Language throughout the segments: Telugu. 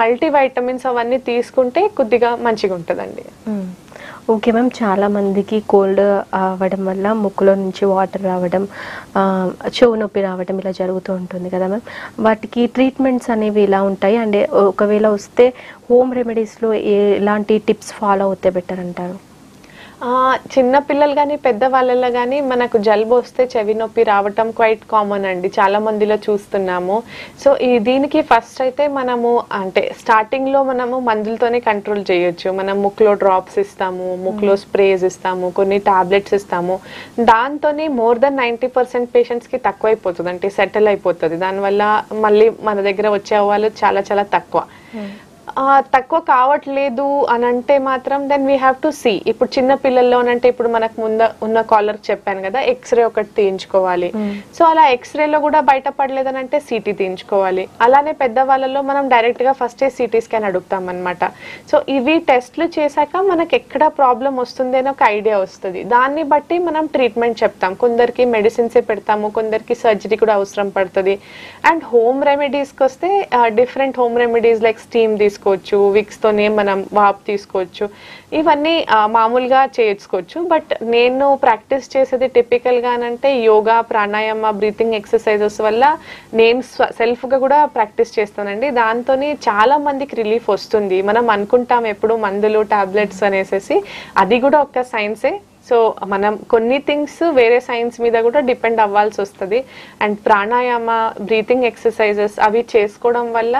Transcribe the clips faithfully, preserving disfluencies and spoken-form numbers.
మల్టీవిటమిన్స్ అవన్నీ తీసుకుంటే కొద్దిగా మంచిగా ఉంటదండి. ఓకే मैम, చాలా మందికి కోల్డ్ అవడం వల్ల ముక్కులో నుంచి వాటర్ రావడం, చెవు నొప్పి రావడం ఇలా జరుగుతూ ఉంటుంది కదా मैम, వాటికి ట్రీట్మెంట్స్ అనేవి ఇలా ఉంటాయి అంటే ఒకవేళ వస్తే హోమ్ రెమెడీస్ లో ఎలాంటి టిప్స్ ఫాలో అవుతే బెటర్ అంటారు? చిన్న పిల్లలు కానీ పెద్ద వాళ్ళల్లో కానీ మనకు జలుబు వస్తే చెవి నొప్పి రావటం క్వైట్ కామన్ అండి, చాలా మందిలో చూస్తున్నాము. సో ఈ దీనికి ఫస్ట్ అయితే మనము అంటే స్టార్టింగ్లో మనము మందులతోనే కంట్రోల్ చేయొచ్చు. మనం ముక్కులో డ్రాప్స్ ఇస్తాము, ముక్కులో స్ప్రేస్ ఇస్తాము, కొన్ని టాబ్లెట్స్ ఇస్తాము. దాంతోనే మోర్ దెన్ నైంటీ పర్సెంట్ పేషెంట్స్కి తక్కువైపోతుంది, అంటే సెటిల్ అయిపోతుంది. దానివల్ల మళ్ళీ మన దగ్గర వచ్చే వాళ్ళు చాలా చాలా తక్కువ. తక్కువ కావట్లేదు అని అంటే మాత్రం then we have to see. ఇప్పుడు చిన్న పిల్లల్లోనంటే ఇప్పుడు మనకు ముందు ఉన్న కాలర్ చెప్పాను కదా, ఎక్స్రే ఒకటి తీయించుకోవాలి. సో అలా ఎక్స్రేలో కూడా బయటపడలేదని అంటే సిటీ తీయించుకోవాలి. అలానే పెద్దవాళ్ళలో మనం డైరెక్ట్గా ఫస్ట్ సిటీ స్కాన్ అడుగుతాం అనమాట. సో ఇవి టెస్ట్లు చేశాక మనకు ఎక్కడ ప్రాబ్లం వస్తుంది అని ఒక ఐడియా వస్తుంది. దాన్ని బట్టి మనం ట్రీట్మెంట్ చెప్తాం. కొందరికి మెడిసిన్సే పెడతాము, కొందరికి సర్జరీ కూడా అవసరం పడుతుంది. అండ్ హోమ్ రెమెడీస్కి వస్తే different home remedies like steam తీసుకు వచ్చు, విక్స్ తోనే మనం వాపు తీసుకోవచ్చు, ఇవన్నీ మామూలుగా చేసుకోవచ్చు. బట్ నేను ప్రాక్టీస్ చేసేది టిపికల్గా అంటే యోగా, ప్రాణాయామ, బ్రీతింగ్ ఎక్సర్సైజెస్ వల్ల నేను సెల్ఫ్గా కూడా ప్రాక్టీస్ చేస్తానండి. దాంతో చాలా మందికి రిలీఫ్ వస్తుంది. మనం అనుకుంటాం ఎప్పుడు మందులు టాబ్లెట్స్ అనేసి, అది కూడా ఒక సైన్సే. సో మనం కొన్ని థింగ్స్ వేరే సైన్స్ మీద కూడా డిపెండ్ అవ్వాల్సి వస్తుంది. అండ్ ప్రాణాయామ, బ్రీతింగ్ ఎక్సర్సైజెస్ అవి చేసుకోవడం వల్ల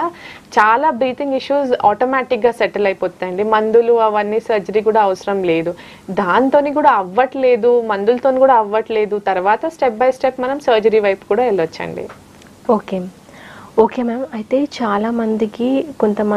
చాలా బ్రీతింగ్ ఇష్యూస్ ఆటోమేటిక్గా సెటిల్ అయిపోతాయండి. మందులు అవన్నీ సర్జరీ కూడా అవసరం లేదు. దాంతో కూడా అవ్వట్లేదు, మందులతో కూడా అవ్వట్లేదు, తర్వాత స్టెప్ బై స్టెప్ మనం సర్జరీ వైపు కూడా వెళ్ళొచ్చండి. ఓకే ఓకే మ్యామ్, అయితే చాలామందికి కొంతమంది